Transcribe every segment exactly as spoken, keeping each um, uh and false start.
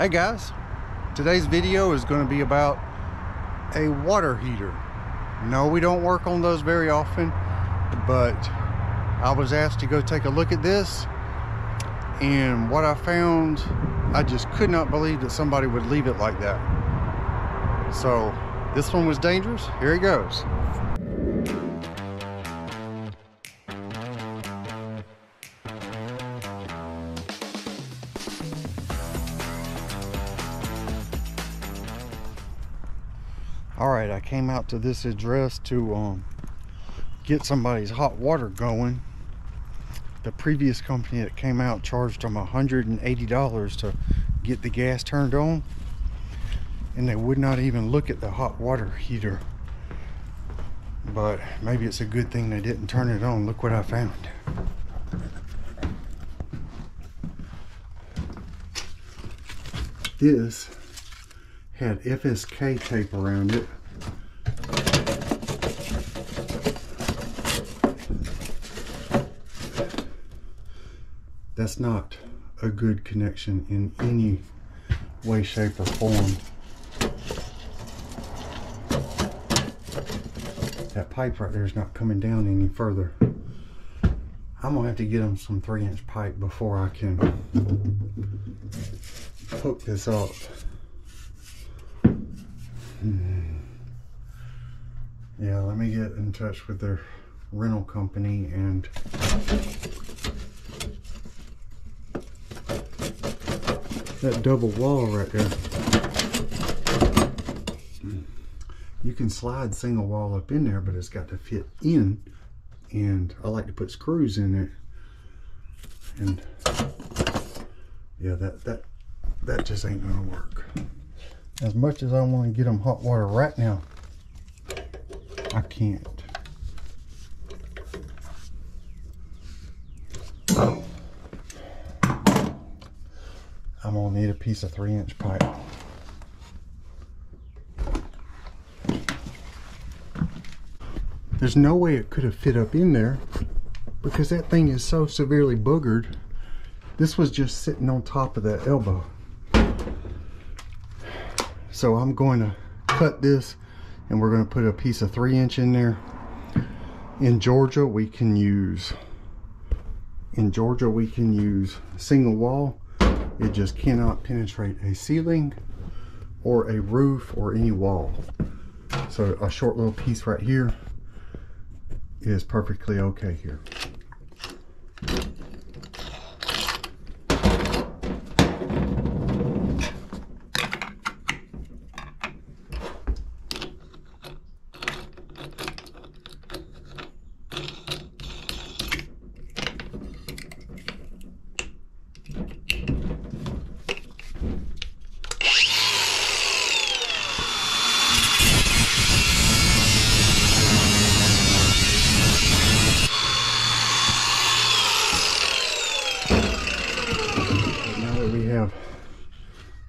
Hey guys, today's video is going to be about a water heater. No, we don't work on those very often, but I was asked to go take a look at this, and what I found, I just could not believe that somebody would leave it like that. So this one was dangerous. Here it goes. Alright, I came out to this address to um, get somebody's hot water going. The previous company that came out charged them one hundred eighty dollars to get the gas turned on, and they would not even look at the hot water heater. But maybe it's a good thing they didn't turn it on. Look what I found. This had F S K tape around it. That's not a good connection in any way, shape, or form. That pipe right there is not coming down any further. I'm gonna have to get them some three inch pipe before I can hook this up. Yeah, let me get in touch with their rental company and that double wall right there. You can slide single wall up in there, but it's got to fit in, and I like to put screws in it. And yeah, that that that just ain't gonna work. As much as I want to get them hot water right now, I can't. Oh. I'm gonna need a piece of three inch pipe. There's no way it could have fit up in there because that thing is so severely boogered. This was just sitting on top of that elbow. So I'm going to cut this, and we're going to put a piece of three inch in there. In Georgia, we can use, in Georgia, we can use single wall. It just cannot penetrate a ceiling or a roof or any wall. So a short little piece right here is perfectly okay here.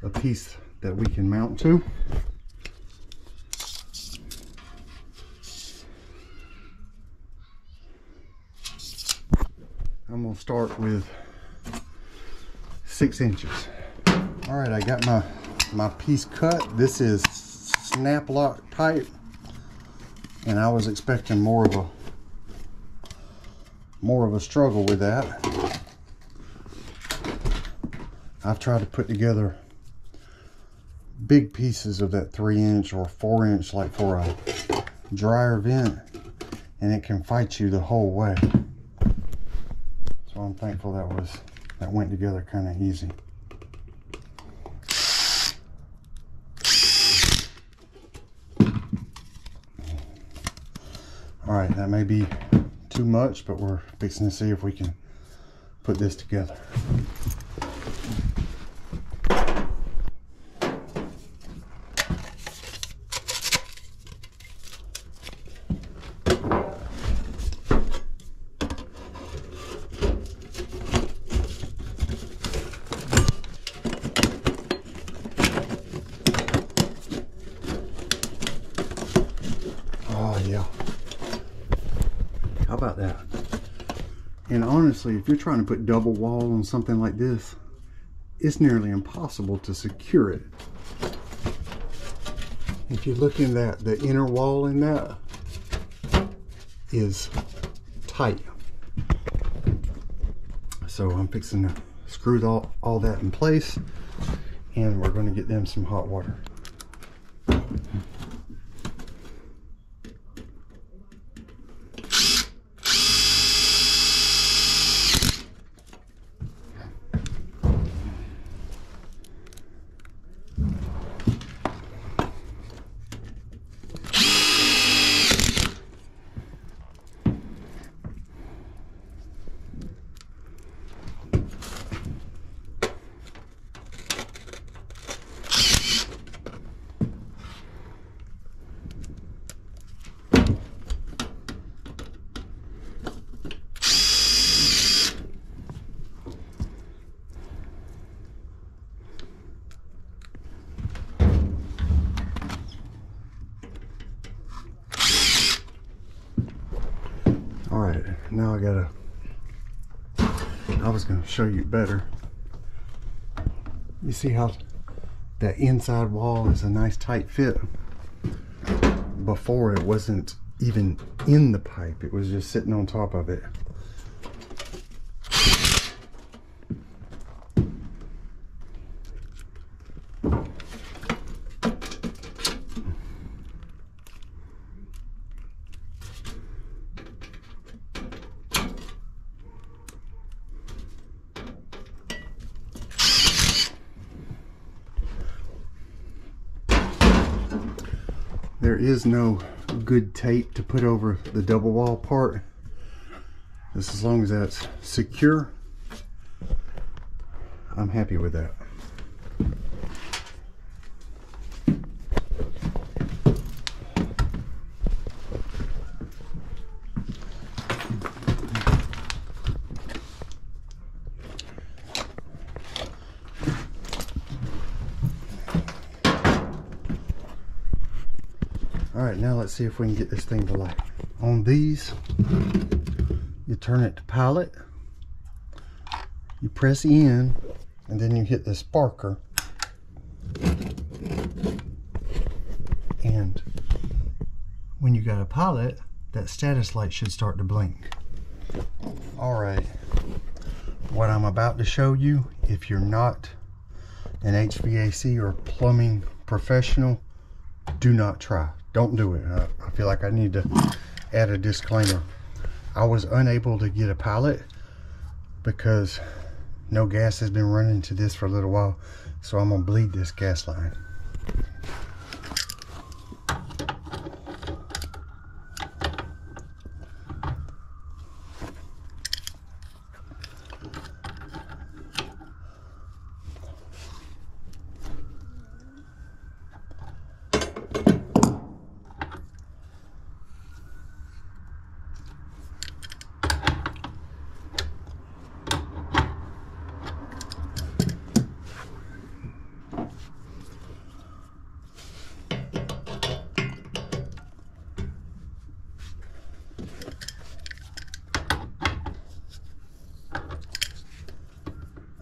A piece that we can mount to. I'm gonna start with six inches. All right, I got my my piece cut. This is snap lock pipe, and I was expecting more of a more of a struggle with that. I've tried to put together big pieces of that three inch or four inch like for a dryer vent, and it can fight you the whole way. So I'm thankful that was that went together kind of easy. All right, that may be too much, but we're fixing to see if we can put this together. How about that? And honestly, if you're trying to put double wall on something like this, it's nearly impossible to secure it. If you look in that, the inner wall in that is tight. So I'm fixing to screw all, all that in place, and we're going to get them some hot water. Now I gotta, I was gonna show you better. You see how that inside wall is a nice tight fit? Before it wasn't even in the pipe, it was just sitting on top of it. There is no good tape to put over the double wall part. Just as long as that's secure, I'm happy with that. Alright, now let's see if we can get this thing to light. On these, you turn it to pilot, you press in, and then you hit the sparker, and when you got a pilot, that status light should start to blink. Alright, what I'm about to show you, if you're not an H V A C or plumbing professional, do not try. Don't do it. I, I feel like I need to add a disclaimer. I was unable to get a pilot because no gas has been running to this for a little while, so I'm gonna bleed this gas line.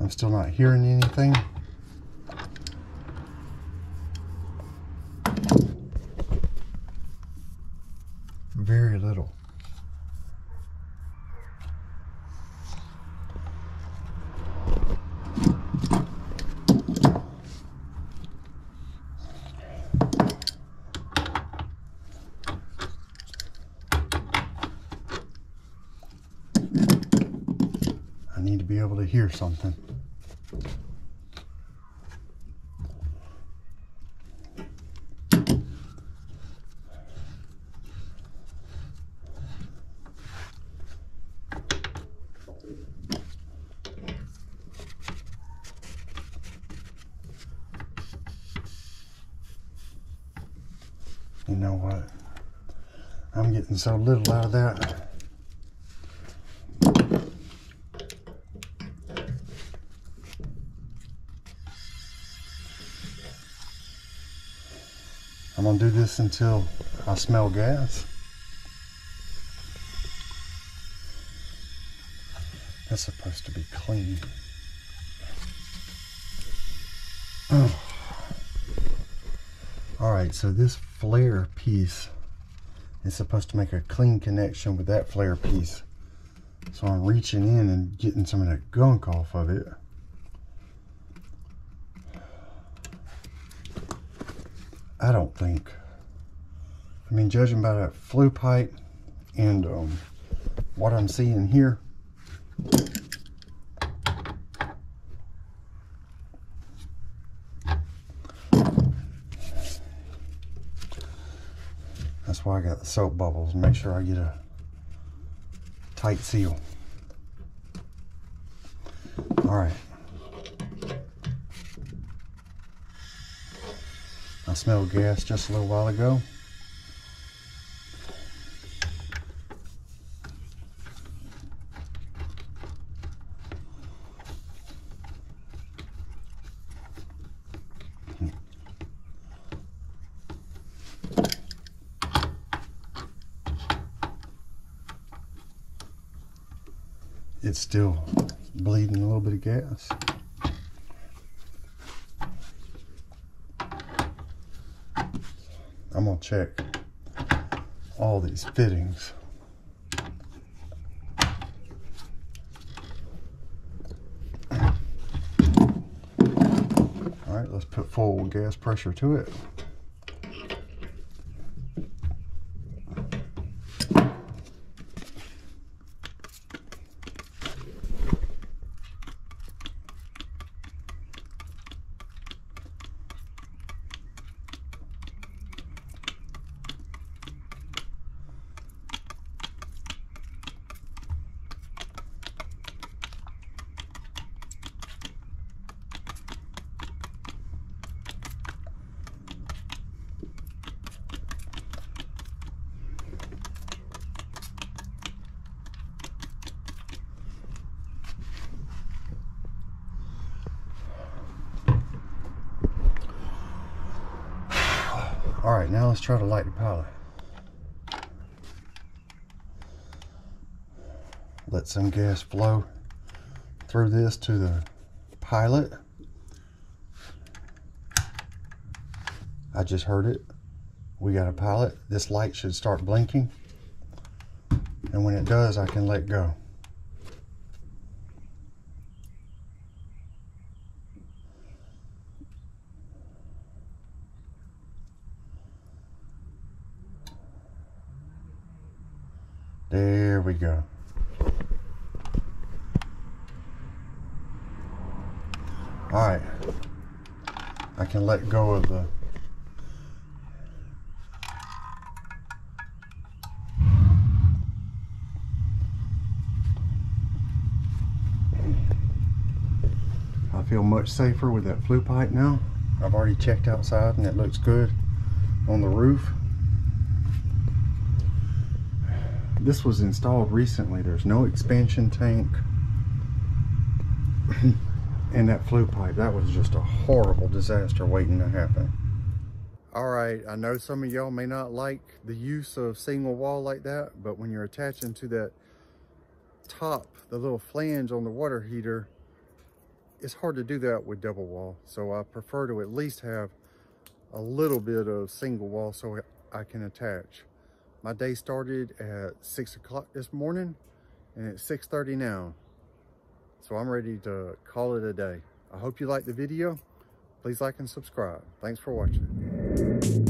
I'm still not hearing anything. Very little. I need to be able to hear something. You know what? I'm getting so little out of that. I'm gonna do this until I smell gas. That's supposed to be clean. Oh. All right, so this flare piece is supposed to make a clean connection with that flare piece. So I'm reaching in and getting some of that gunk off of it. I don't think. I mean, judging by that flue pipe and um, what I'm seeing here, that's why I got the soap bubbles, make sure I get a tight seal. All right. I smelled gas just a little while ago. It's still bleeding a little bit of gas. I'm gonna check all these fittings. All right, let's put full gas pressure to it. All right, now let's try to light the pilot. Let some gas flow through this to the pilot. I just heard it. We got a pilot. This light should start blinking. And when it does, I can let go. There we go. All right, I can let go of the I feel much safer with that flue pipe now. I've already checked outside and it looks good on the roof. This was installed recently. There's no expansion tank. And that flue pipe, that was just a horrible disaster waiting to happen. All right, I know some of y'all may not like the use of single wall like that, but when you're attaching to that top, the little flange on the water heater, it's hard to do that with double wall. So I prefer to at least have a little bit of single wall so I can attach. My day started at six o'clock this morning and it's six thirty now. So I'm ready to call it a day. I hope you liked the video. Please like and subscribe. Thanks for watching.